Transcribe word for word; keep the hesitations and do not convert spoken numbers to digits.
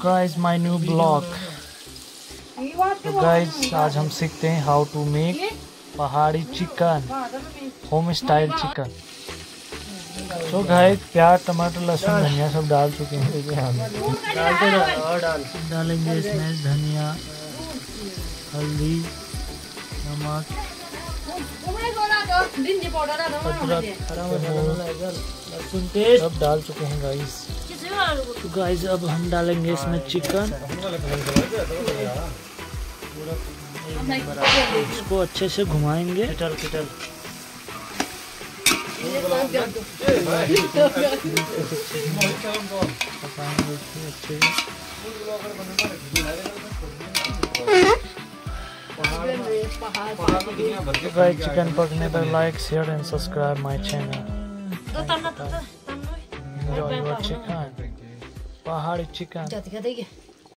guys, my new blog. So guys, आज हम सीखते हैं how to make Pahadi chicken, home style chicken. So guys, प्याज, टमाटर, लहसुन, धनिया सब डाल चुके हैं. डालेंगे इसमें धनिया, हल्दी, नमक, सब डाल चुके हैं गाइस. तो गाइस अब हम डालेंगे इसमें चिकन. इसको अच्छे से घुमाएंगे. चिकन पकने पर like, share and subscribe my channel. Pahadi chicken.